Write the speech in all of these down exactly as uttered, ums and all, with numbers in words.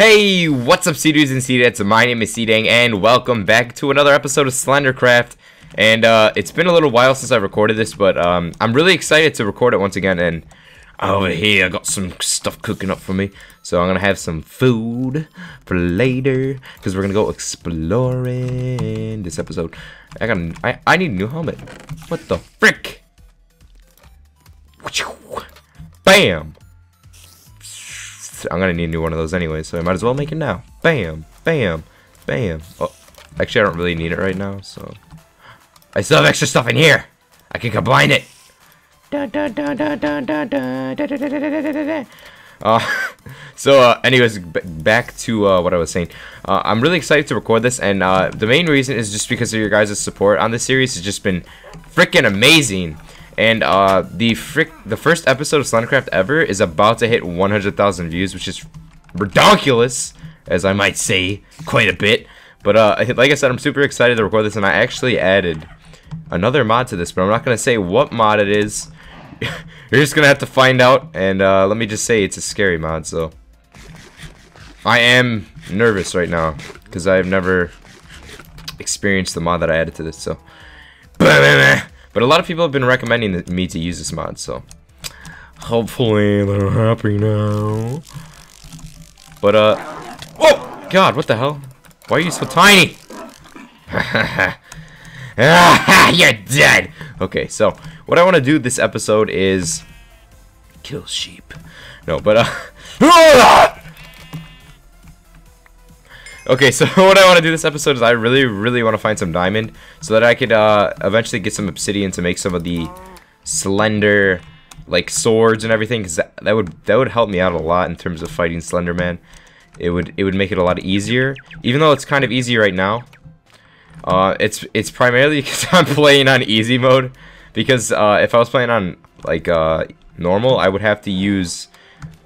Hey, what's up, C Dudes and C Dads? My name is C Dang, and welcome back to another episode of Slendercraft. And uh, it's been a little while since I recorded this, but um, I'm really excited to record it once again. And over here, I got some stuff cooking up for me, so I'm gonna have some food for later because we're gonna go exploring this episode. I got, a, I, I need a new helmet. What the frick? Bam! I'm gonna need a new one of those anyway, so I might as well make it now. Bam, bam, bam. Oh, actually, I don't really need it right now, so I still have extra stuff in here. I can combine it. Uh, so, uh, anyways, b back to uh, what I was saying. Uh, I'm really excited to record this, and uh, the main reason is just because of your guys' support on this series. It's just been freaking amazing. And uh, the frick, the first episode of Slendercraft ever is about to hit one hundred thousand views, which is redonkulous, as I might say, quite a bit. But uh, like I said, I'm super excited to record this, and I actually added another mod to this, but I'm not going to say what mod it is. You're just going to have to find out, and uh, let me just say it's a scary mod, so. I am nervous right now, because I have never experienced the mod that I added to this, so. But a lot of people have been recommending me to use this mod, so hopefully they're happy now. But uh, oh God, what the hell? Why are you so tiny? You're dead. Okay, so what I want to do this episode is kill sheep. No, but uh. Okay, so what I want to do this episode is I really, really want to find some diamond so that I could uh, eventually get some obsidian to make some of the slender, like, swords and everything. Because that, that would that would help me out a lot in terms of fighting Slenderman. It would it would make it a lot easier, even though it's kind of easy right now. Uh, it's it's primarily because I'm playing on easy mode. Because uh, if I was playing on like uh, normal, I would have to use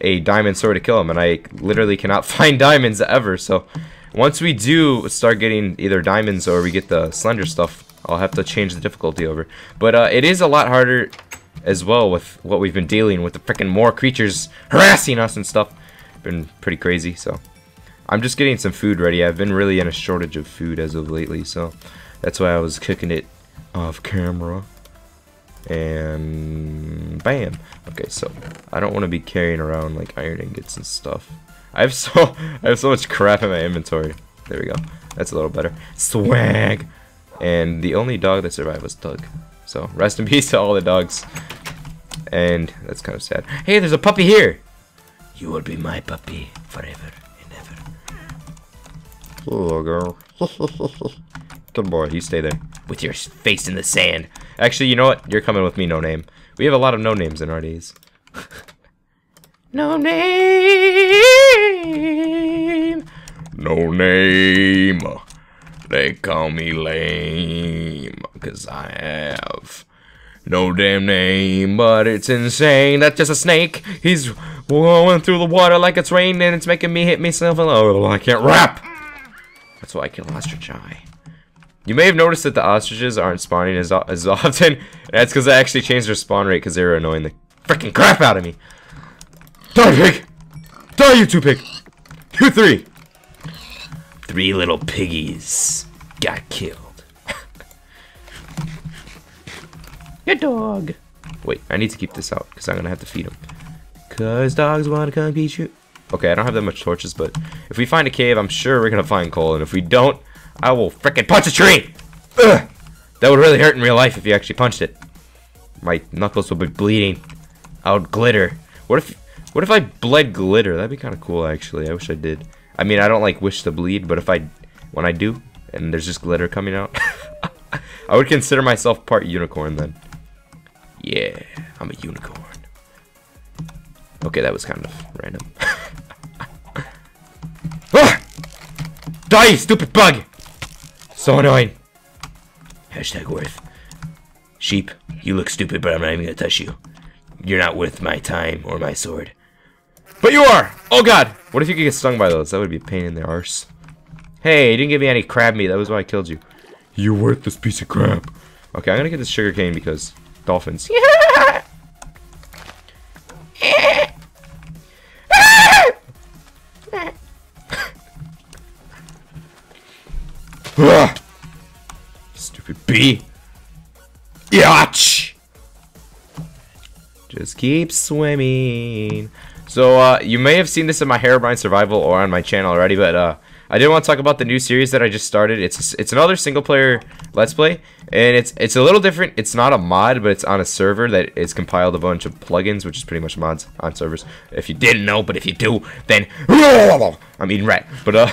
a diamond sword to kill him, and I literally cannot find diamonds ever. So. Once we do start getting either diamonds or we get the slender stuff, I'll have to change the difficulty over. But uh, it is a lot harder as well with what we've been dealing with, the frickin' more creatures harassing us and stuff. Been pretty crazy, so. I'm just getting some food ready. I've been really in a shortage of food as of lately, so that's why I was cooking it off camera. And bam. Okay, so I don't want to be carrying around like iron ingots and stuff. I have so I have so much crap in my inventory. There we go. That's a little better. Swag. And the only dog that survived was Doug. So rest in peace to all the dogs. And that's kind of sad. Hey, there's a puppy here. You will be my puppy forever and ever. Hello, girl. Good boy. You stay there with your face in the sand. Actually, you know what? You're coming with me, no name. We have a lot of no names in our days. No name. No name. They call me lame. Cause I have no damn name. But it's insane. That's just a snake. He's going through the water like it's raining. And it's making me hit myself. Oh, I can't rap. That's why I kill ostrich eye. You may have noticed that the ostriches aren't spawning as, as often. That's because I actually changed their spawn rate. Because they were annoying the freaking crap out of me. Die, pig! Die, you two pig! You three! Three little piggies got killed. Your dog! Wait, I need to keep this out, because I'm going to have to feed him. Because dogs want to come beat you. Okay, I don't have that much torches, but if we find a cave, I'm sure we're going to find coal. And if we don't, I will frickin' punch a tree! Ugh! That would really hurt in real life if you actually punched it. My knuckles will be bleeding. I would glitter. What if... What if I bled glitter? That'd be kind of cool, actually. I wish I did. I mean, I don't, like, wish to bleed, but if I... When I do, and there's just glitter coming out, I would consider myself part unicorn, then. Yeah, I'm a unicorn. Okay, that was kind of random. Ah! Die, you stupid bug! So annoying. Hashtag worth. Sheep, you look stupid, but I'm not even gonna touch you. You're not worth my time or my sword. But you are! Oh God! What if you could get stung by those? That would be a pain in the arse. Hey, you didn't give me any crab meat. That was why I killed you. You're worth this piece of crap. Okay, I'm gonna get this sugar cane because dolphins. Ah! Stupid bee. Yatch! Just keep swimming. So, uh, you may have seen this in my Herobrine Survival or on my channel already, but, uh, I did want to talk about the new series that I just started. It's it's another single-player Let's Play, and it's it's a little different. It's not a mod, but it's on a server that is compiled a bunch of plugins, which is pretty much mods on servers. If you didn't know, but if you do, then I'm eating rat. But uh,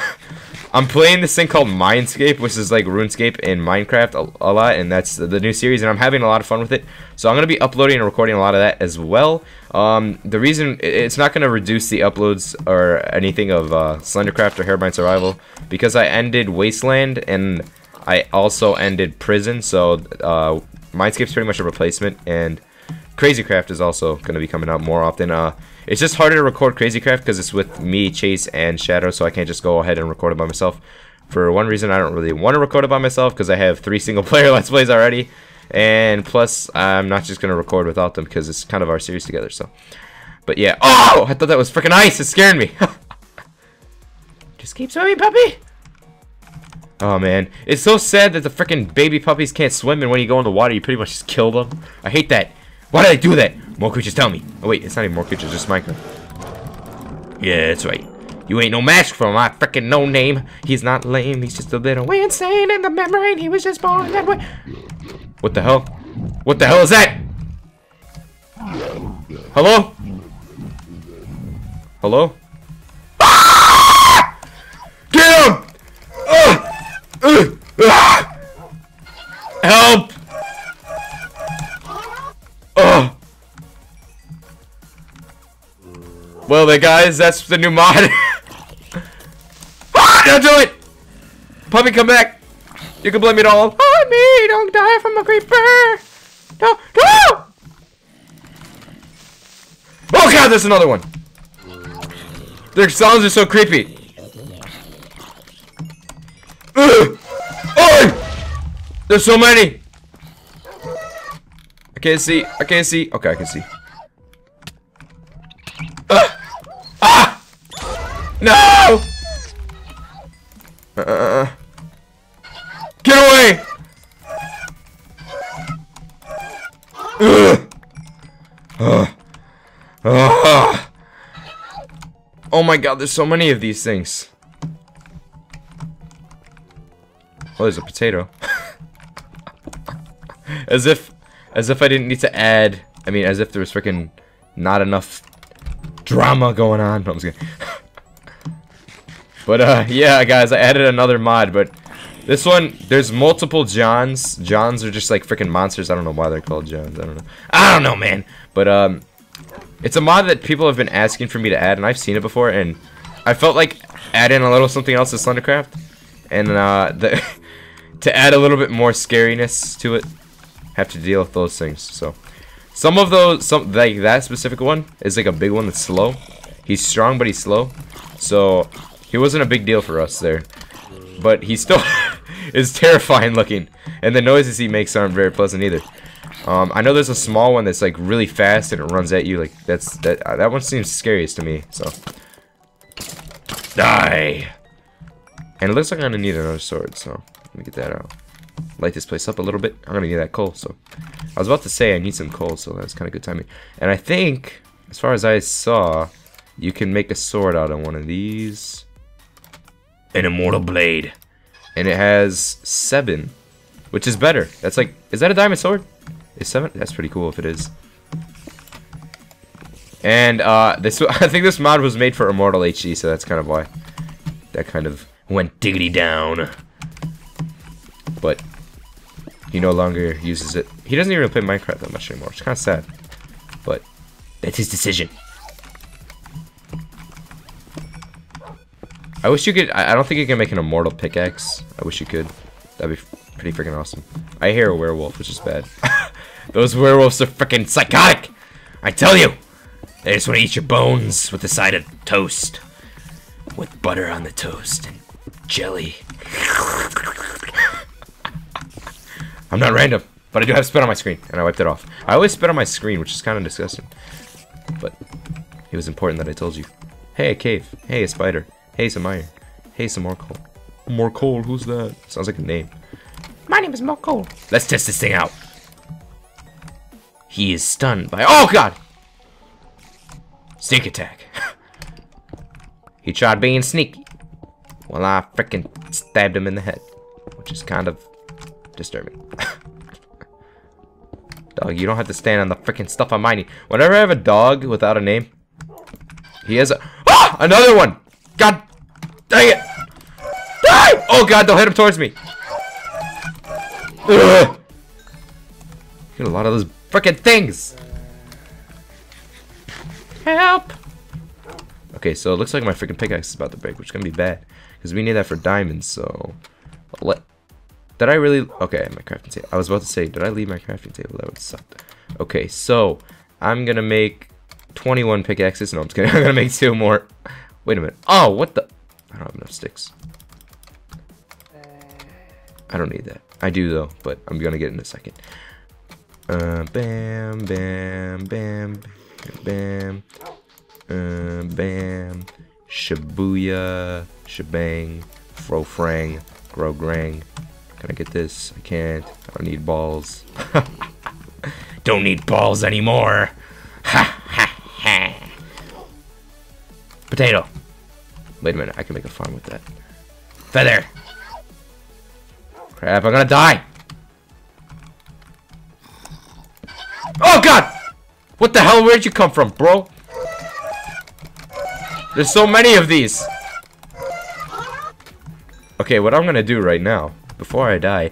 I'm playing this thing called Mindscape, which is like RuneScape and Minecraft a, a lot, and that's the new series, and I'm having a lot of fun with it. So I'm gonna be uploading and recording a lot of that as well. Um, the reason it's not gonna reduce the uploads or anything of uh, Slendercraft or Herobrine Survival, because I ended Wasteland and I also ended Prison, so uh, Mindscape's pretty much a replacement, and Crazy Craft is also going to be coming out more often. Uh, it's just harder to record Crazy Craft because it's with me, Chase, and Shadow, so I can't just go ahead and record it by myself. For one reason, I don't really want to record it by myself because I have three single-player Let's Plays already, and plus, I'm not just going to record without them because it's kind of our series together, so. But yeah. Oh! I thought that was freaking ice! It scared me! Just keep swimming, puppy! Oh, man. It's so sad that the freaking baby puppies can't swim, and when you go in the water, you pretty much just kill them. I hate that. Why did I do that? More creatures tell me. Oh, wait. It's not even more creatures. It's just Minecraft. Yeah, that's right. You ain't no match for my freaking no-name. He's not lame. He's just a little way insane in the membrane. He was just born that way. What the hell? What the hell is that? Hello? Hello? Get him! Uh, uh, uh. Help! Uh. Well, there, guys, that's the new mod. Ah, don't do it! Puppy, come back. You can blame it all on me. Don't die from a creeper. No, no! Oh God, there's another one. Their sounds are so creepy. Uh, oh, there's so many. I can't see. I can't see. Okay, I can see. Uh, ah! No! Uh, get away! Uh, uh, uh. Oh my God! There's so many of these things. Oh, there's a potato. as if, as if I didn't need to add. I mean, as if there was freaking not enough drama going on. No, I'm just kidding. But uh, yeah, guys, I added another mod. But this one, there's multiple Johns. Johns are just like freaking monsters. I don't know why they're called Johns. I don't know. I don't know, man. But um, it's a mod that people have been asking for me to add, and I've seen it before, and I felt like adding a little something else to Slendercraft, and uh, the. To add a little bit more scariness to it, have to deal with those things. So, some of those, some like that specific one is like a big one that's slow. He's strong, but he's slow. So he wasn't a big deal for us there, but he still is terrifying looking, and the noises he makes aren't very pleasant either. Um, I know there's a small one that's like really fast and it runs at you. Like that's that uh, that one seems scariest to me. So die. And it looks like I'm gonna need another sword. So. Let me get that out. Light this place up a little bit. I'm gonna need that coal, so I was about to say I need some coal, so that's kind of good timing. And I think, as far as I saw, you can make a sword out of one of these. An immortal blade. And it has seven, which is better. That's like, is that a diamond sword? Is seven? That's pretty cool if it is. And uh, this, I think this mod was made for Immortal H D, so that's kind of why that kind of went diggity down. But he no longer uses it. He doesn't even play Minecraft that much anymore. It's kind of sad, but that's his decision. I wish you could. I don't think you can make an immortal pickaxe. I wish you could. That'd be pretty freaking awesome. I hear a werewolf, which is bad. Those werewolves are freaking psychotic. I tell you, they just want to eat your bones with a side of toast, with butter on the toast and jelly. I'm not random, but I do have spit on my screen, and I wiped it off. I always spit on my screen, which is kind of disgusting. But it was important that I told you. Hey, a cave. Hey, a spider. Hey, some iron. Hey, some more coal. More coal, who's that? Sounds like a name. My name is More Coal. Let's test this thing out. He is stunned by, oh god! Sneak attack. He tried being sneaky. Well, I frickin' stabbed him in the head, which is kind of disturbing. Dog, you don't have to stand on the frickin' stuff I'm mining. Whenever I have a dog without a name, he has a, ah! Another one! God dang it! Die! Oh god, don't hit him towards me! Ugh. Get a lot of those frickin' things! Help! Okay, so it looks like my freaking pickaxe is about to break, which is gonna be bad, because we need that for diamonds, so... Let... Did I really... Okay, my crafting table. I was about to say, did I leave my crafting table? That would suck. Okay, so, I'm gonna make twenty-one pickaxes. No, I'm just kidding. I'm gonna make two more. Wait a minute. Oh, what the... I don't have enough sticks. I don't need that. I do, though, but I'm gonna get it in a second. Uh, bam, bam, bam, bam, uh, bam, shabuya, shebang, frofrang, grograng. Can I get this? I can't. I don't need balls. Don't need balls anymore. Ha ha ha. Potato. Wait a minute. I can make a farm with that. Feather. Crap, I'm gonna die. Oh god! What the hell? Where'd you come from, bro? There's so many of these. Okay, what I'm gonna do right now, before I die,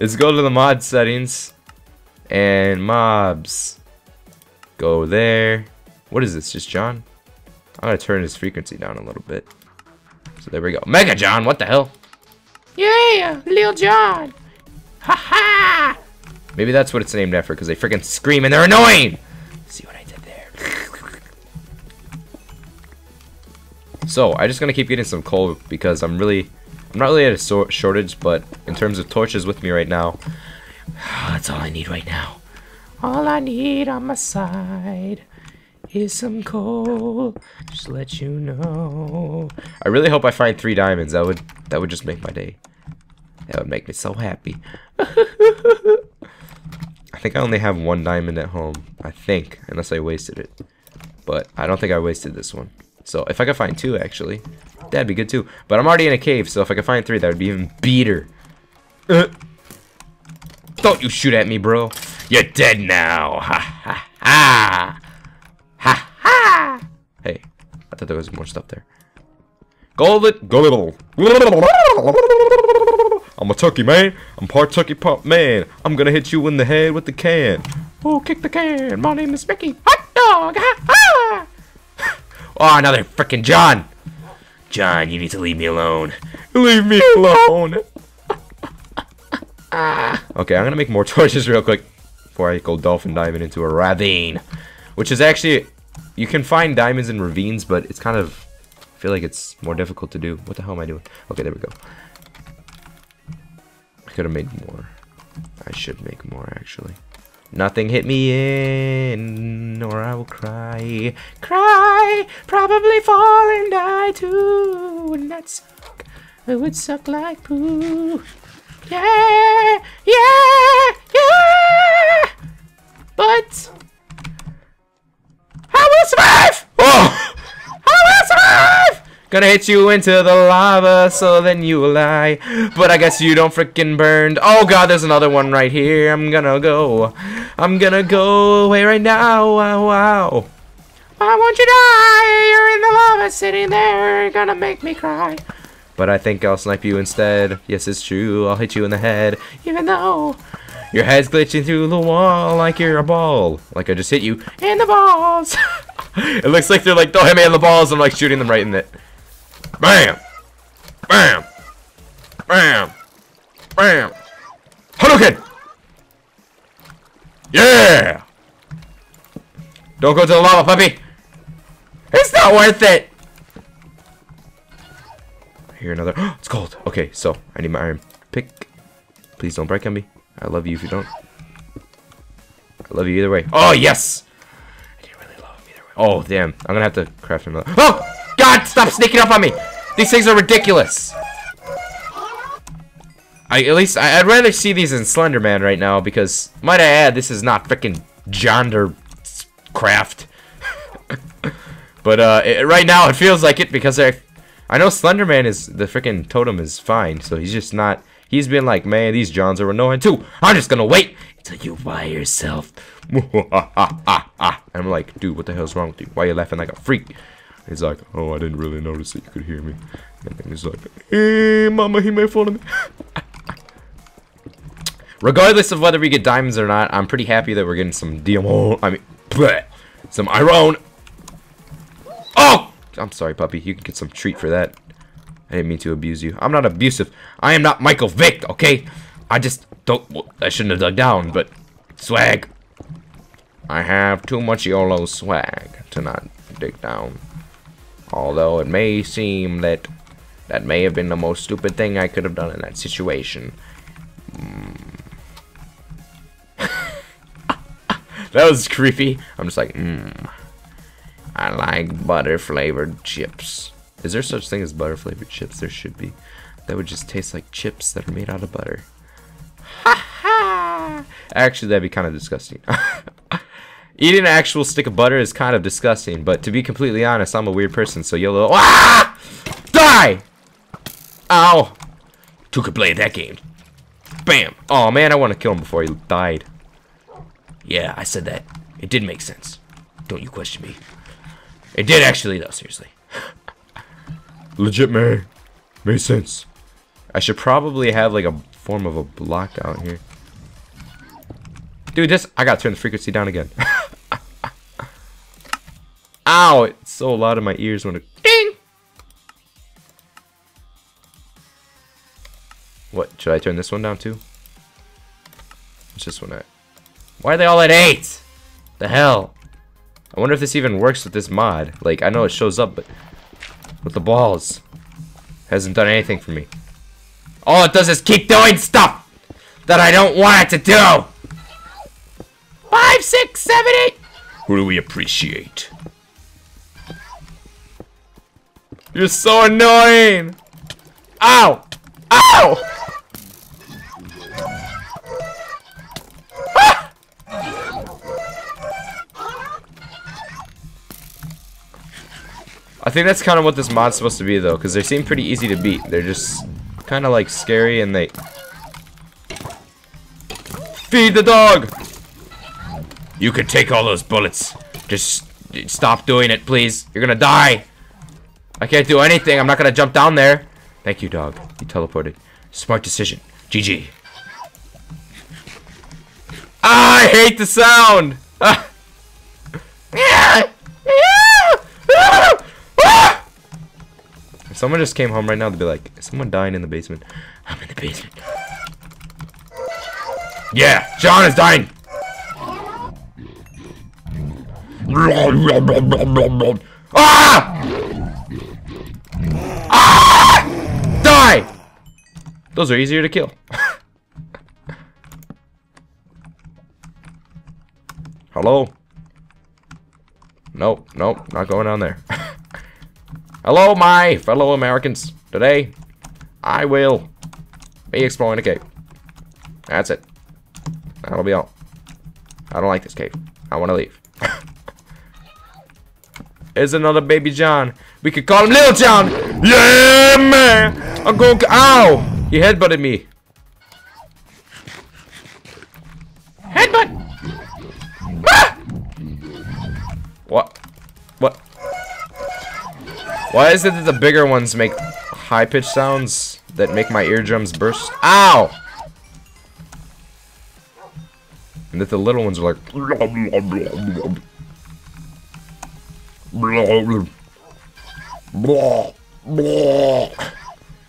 is go to the mod settings and mobs. Go there. What is this? Just John? I'm gonna turn his frequency down a little bit. So there we go. Mega John, what the hell? Yeah, Lil John. Ha ha! Maybe that's what it's named after, because they freaking scream and they're annoying! See what I did there. So, I'm just going to keep getting some coal, because I'm really... I'm not really at a so shortage, but in terms of torches with me right now... That's all I need right now. All I need on my side is some coal. Just to let you know. I really hope I find three diamonds. That would, that would just make my day. That would make me so happy. I think I only have one diamond at home, I think, unless I wasted it. But I don't think I wasted this one. So if I could find two, actually, that'd be good too. But I'm already in a cave, so if I could find three, that would be even beater. Uh, don't you shoot at me, bro. You're dead now. Ha ha ha. Ha ha. Hey, I thought there was more stuff there. Golden, golden. I'm a turkey man, I'm part turkey pop man. I'm gonna hit you in the head with the can. Oh, kick the can, my name is Mickey. Hot dog, ha ha! Oh, another frickin' John. John, you need to leave me alone. Leave me alone. Okay, I'm gonna make more torches real quick before I go dolphin diving into a ravine. Which is actually, you can find diamonds in ravines, but it's kind of, I feel like it's more difficult to do. What the hell am I doing? Okay, there we go. Could have made more. I should make more, actually. Nothing hit me in, or I will cry. Cry, probably fall and die too. Wouldn't that suck? It would suck like poo. Yeah, yeah, yeah. But I will survive. Oh, I will survive. Gonna hit you into the lava, so then you will lie. But I guess you don't frickin' burned. Oh god, there's another one right here. I'm gonna go. I'm gonna go away right now. Wow, wow. Why won't you die? You're in the lava sitting there. You're gonna make me cry. But I think I'll snipe you instead. Yes, it's true. I'll hit you in the head. Even though your head's glitching through the wall like you're a ball. Like I just hit you in the balls. It looks like they're like, don't hit me in the balls. I'm like shooting them right in it. Bam! Bam! Bam! Bam! Hadouken! Yeah! Don't go to the lava, puppy! It's not worth it! I hear another. It's cold! Okay, so I need my iron pick. Please don't break on me. I love you if you don't. I love you either way. Oh, yes! I didn't really love him either way. Oh, damn. I'm gonna have to craft another. Oh! God, stop sneaking up on me! These things are ridiculous. I at least I, I'd rather see these in Slenderman right now, because might I add, this is not freaking Jondercraft. But uh, it, right now it feels like it, because I I know Slenderman is the freaking totem is fine, so he's just not. He's been like, man, these Johns are annoying too. I'm just gonna wait until you by yourself. And I'm like, dude, what the hell's wrong with you? Why are you laughing like a freak? He's like, oh, I didn't really notice that you could hear me. And then he's like, hey, mama, he made fun of me. Regardless of whether we get diamonds or not, I'm pretty happy that we're getting some D M O. I mean, bleh, some iron. Oh, I'm sorry, puppy. You can get some treat for that. I didn't mean to abuse you. I'm not abusive. I am not Michael Vick, okay? I just don't... Well, I shouldn't have dug down, but... Swag. I have too much YOLO swag to not dig down. Although it may seem that... That may have been the most stupid thing I could have done in that situation. Mm. That was creepy. I'm just like, mmm. I like butter-flavored chips. Is there such thing as butter flavored chips? There should be. That would just taste like chips that are made out of butter. Ha ha! Actually, that'd be kind of disgusting. Eating an actual stick of butter is kind of disgusting, but to be completely honest, I'm a weird person, so YOLO. Ah! Die! Ow! Two could play that game. Bam! Oh man, I want to kill him before he died. Yeah, I said that. It did make sense. Don't you question me. It did actually, though, seriously. Legit, man. Made sense. I should probably have like a form of a block out here. Dude, this. I gotta turn the frequency down again. Ow! It's so loud in my ears when it. Ding! What? Should I turn this one down too? What's this one at? Why are they all at eight? The hell? I wonder if this even works with this mod. Like, I know it shows up, but. With the balls. Hasn't done anything for me. All it does is keep doing stuff that I don't want it to do. Five, six, seven, eight. Who do we appreciate? You're so annoying. Ow. Ow. Ah! I think that's kind of what this mod's supposed to be, though, because they seem pretty easy to beat. They're just kind of, like, scary, and they... Feed the dog! You can take all those bullets. Just stop doing it, please. You're gonna die. I can't do anything. I'm not gonna jump down there. Thank you, dog. You teleported. Smart decision. G G. Ah, I hate the sound! Ah! Someone just came home right now to be like, is someone dying in the basement? I'm in the basement. Yeah, John is dying. Ah! Ah! Die! Those are easier to kill. Hello? Nope, nope, not going down there. Hello, my fellow Americans. Today, I will be exploring a cave. That's it. That'll be all. I don't like this cave. I want to leave. There's another baby John. We could call him Little John. Yeah, man. I'm going. Ow! He headbutted me. Headbutt. Ah! What? What? Why is it that the bigger ones make high-pitched sounds that make my eardrums burst? Ow! And that the little ones are like...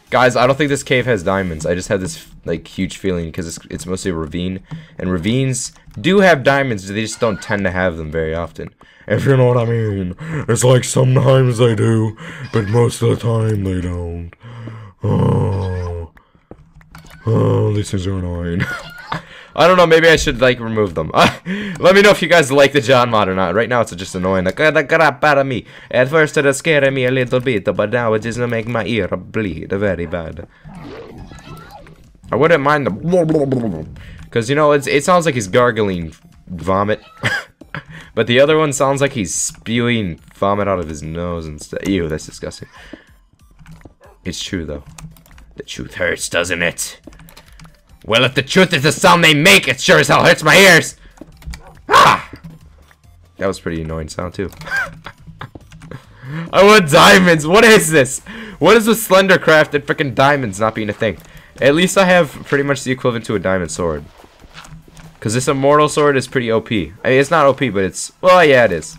Guys, I don't think this cave has diamonds. I just have this, like, huge feeling because it's, it's mostly a ravine. And ravines do have diamonds, they just don't tend to have them very often. If you know what I mean. It's like sometimes they do, but most of the time they don't. Oh, oh these things are annoying. I don't know, maybe I should, like, remove them. Let me know if you guys like the John mod or not. Right now, it's just annoying. Like, the crap out of me. At first, it scared me a little bit, but now it just make my ear bleed very bad. I wouldn't mind the... Because, you know, it's, it sounds like he's gargling vomit. But the other one sounds like he's spewing vomit out of his nose instead. Ew, that's disgusting. It's true, though. The truth hurts, doesn't it? Well, if the truth is the sound they make, it sure as hell hurts my ears! Ah! That was pretty annoying sound, too. I want diamonds! What is this? What is with Slendercraft and freaking diamonds not being a thing? At least I have pretty much the equivalent to a diamond sword. Because this immortal sword is pretty O P. I mean, it's not O P, but it's... Well, yeah, it is.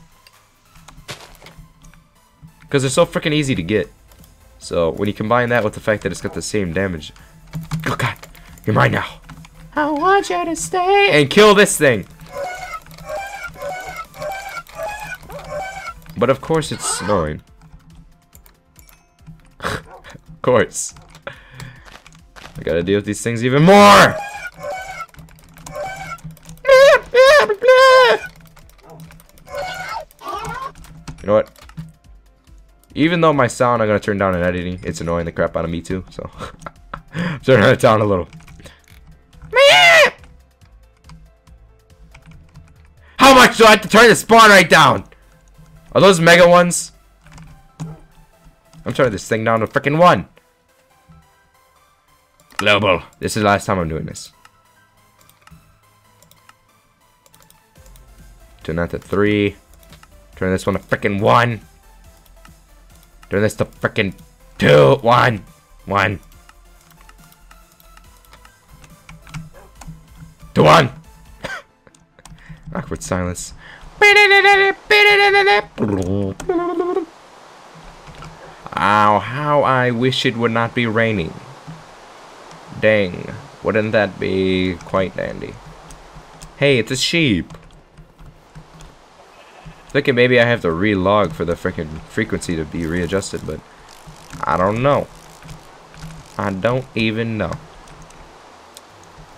Because they're so freaking easy to get. So, when you combine that with the fact that it's got the same damage... Oh, God. You're mine now. I want you to stay... And kill this thing. But, of course, it's snowing. Of course. I gotta deal with these things even more! You know what? Even though my sound I'm gonna turn down in editing, it's annoying the crap out of me too, so turn it down a little. How much do I have to turn the spawn right down? Are those mega ones? I'm turning this thing down to freaking one. Global. This is the last time I'm doing this. Turn that to three. Turn this one to freaking one. Turn this to freaking two. One. One. To one. Awkward silence. Ow, how I wish it would not be raining. Dang. Wouldn't that be quite dandy? Hey, it's a sheep. Thinking maybe I have to re-log for the freaking frequency to be readjusted, but I don't know. I don't even know.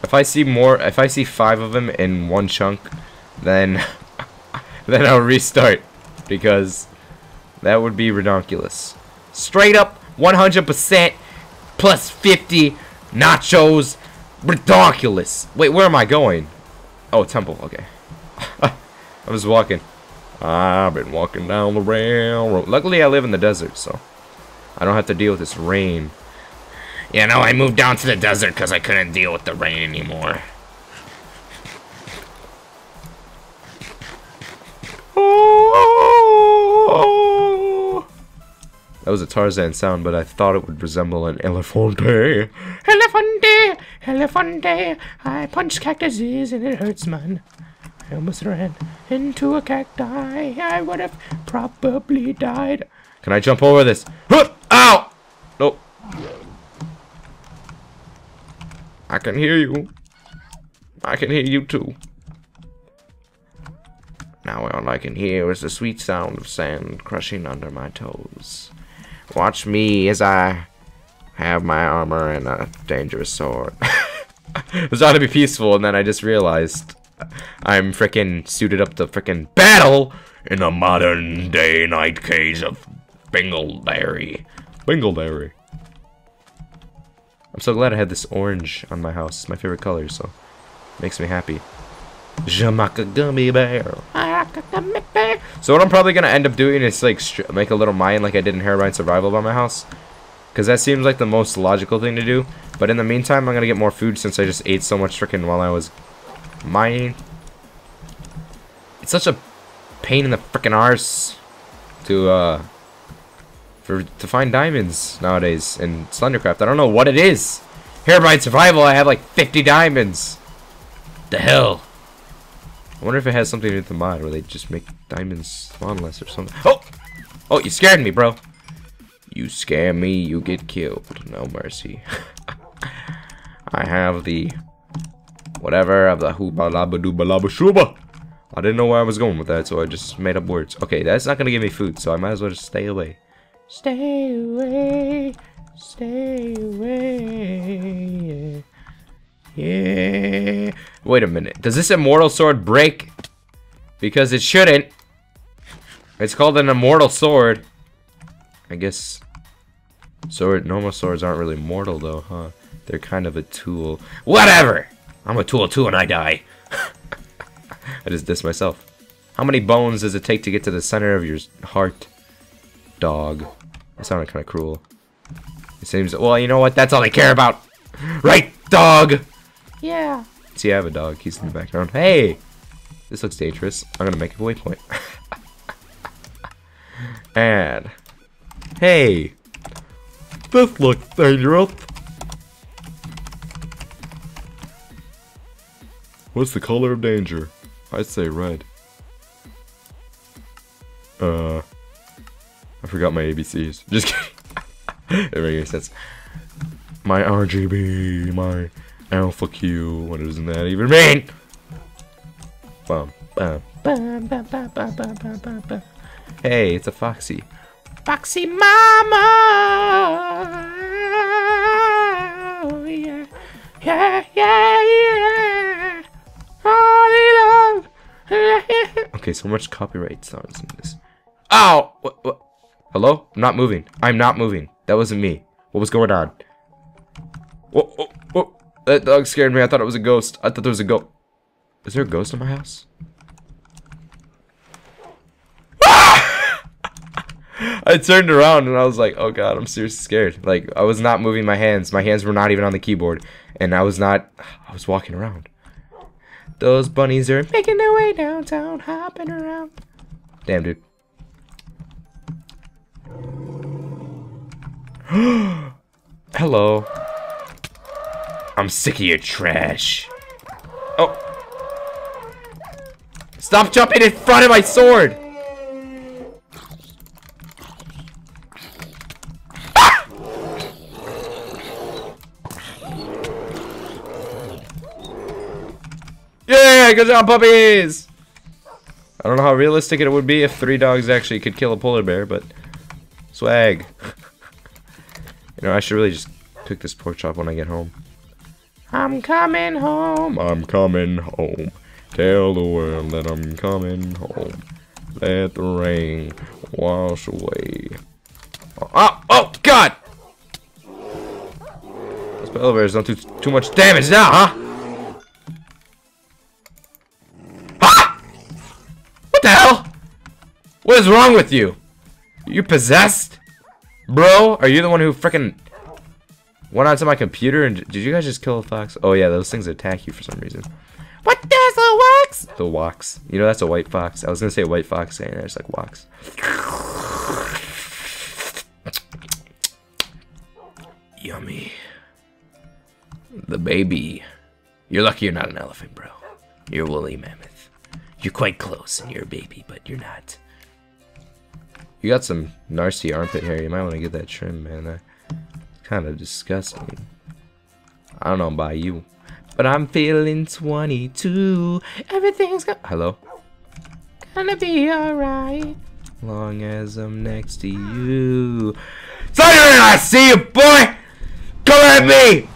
If I see more, if I see five of them in one chunk, then then I'll restart because that would be ridiculous. Straight up, one hundred percent plus fifty nachos, ridiculous. Wait, where am I going? Oh, temple. Okay, I was walking. I've been walking down the railroad. Luckily, I live in the desert, so I don't have to deal with this rain. You know, I moved down to the desert because I couldn't deal with the rain anymore. Oh! That was a Tarzan sound, but I thought it would resemble an elefante. Elefante! Elefante! I punch cactuses and it hurts, man. I almost ran into a cacti. I would have probably died. Can I jump over this? Ow! Nope. I can hear you. I can hear you too. Now all I can hear is the sweet sound of sand crushing under my toes. Watch me as I have my armor and a dangerous sword. It was ought to be peaceful, and then I just realized... I'm frickin' suited up to frickin' battle in a modern day night case of Bingleberry. Bingleberry. I'm so glad I had this orange on my house. It's my favorite color, so it makes me happy. Jamaica gummy bear. So what I'm probably gonna end up doing is like make a little mine like I did in Herobrine Survival by my house. Because that seems like the most logical thing to do. But in the meantime, I'm gonna get more food since I just ate so much frickin' while I was... mining. It's such a pain in the frickin' arse to uh for to find diamonds nowadays in Slendercraft. I don't know what it is. Herobrine Survival, I have like fifty diamonds. The hell. I wonder if it has something to do with the mod where they just make diamonds spawn less or something. Oh, oh, you scared me, bro. You scare me, you get killed. No mercy. I have the whatever of the hooba laba dooba laba shuba. I didn't know where I was going with that, so I just made up words. Okay, that's not gonna give me food, so I might as well just stay away. Stay away, stay away, yeah. Wait a minute. Does this immortal sword break? Because it shouldn't. It's called an immortal sword. I guess sword, normal swords aren't really mortal though, huh? They're kind of a tool. Whatever! I'm a tool too and I die. I just dissed myself. How many bones does it take to get to the center of your heart? Dog. That sounded kind of cruel. It seems, well, you know what? That's all I care about. Right, dog? Yeah. See, I have a dog. He's in the background. Hey! This looks dangerous. I'm gonna make a waypoint. And... hey! This looks dangerous! What's the color of danger? I'd say red. Uh... I forgot my A B Cs. Just kidding. It makes sense. My R G B, my Alpha Q, what does that even mean? Bum, bum, bum, bum, bum, bum, bum, bum, bum. Hey, it's a Foxy. Foxy Mama! Oh, yeah, yeah, yeah, yeah. Oh, love. Okay, so much copyright songs in this. Ow! What, what? Hello? I'm not moving. I'm not moving. That wasn't me. What was going on? Whoa, whoa, whoa. That dog scared me. I thought it was a ghost. I thought there was a ghost. Is there a ghost in my house? I turned around and I was like, oh god, I'm seriously scared. Like, I was not moving my hands. My hands were not even on the keyboard. And I was not... I was walking around. Those bunnies are making their way downtown, hopping around. Damn, dude. Hello. I'm sick of your trash. Oh. Stop jumping in front of my sword! Ah! Yeah, good job, puppies! I don't know how realistic it would be if three dogs actually could kill a polar bear, but... swag. You know, I should really just cook this pork chop when I get home. I'm coming home. I'm coming home. Tell the world that I'm coming home. Let the rain wash away. Oh, oh, oh God! Those polar bears don't do too much damage now, huh? Ah! What the hell? What is wrong with you? You possessed? Bro, are you the one who frickin' went onto my computer and did you guys just kill a fox? Oh yeah, those things attack you for some reason. What does a wax? The wax. You know that's a white fox. I was gonna say a white fox, and I just like wax. Yummy. The baby. You're lucky you're not an elephant, bro. You're a woolly mammoth. You're quite close, and you're a baby, but you're not. You got some nasty armpit hair. You might want to get that trimmed, man. That... kind of disgusting. I don't know about you, but I'm feeling twenty-two. Everything's go- hello? Gonna be alright. Long as I'm next to you. Sorry, I see you, boy! Come at me!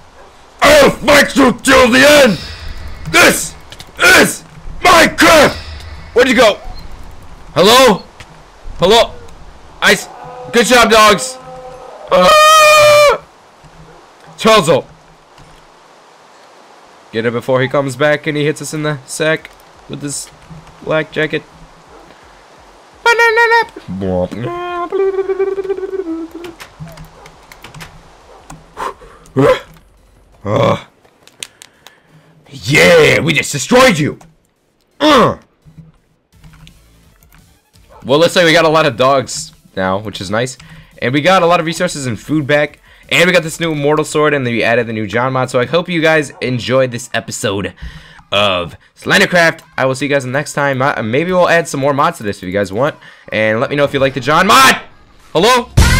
I'll fight you till the end! This is Minecraft! Where'd you go? Hello? Hello? I s- good job, dogs! Uh Charles-o. Get it before he comes back and he hits us in the sack with his black jacket. uh. Yeah, we just destroyed you. Uh. Well, let's say we got a lot of dogs now, which is nice, and we got a lot of resources and food back. And we got this new Immortal Sword, and then we added the new John mod, so I hope you guys enjoyed this episode of Slendercraft. I will see you guys next time. Maybe we'll add some more mods to this if you guys want, and let me know if you like the John mod! Hello?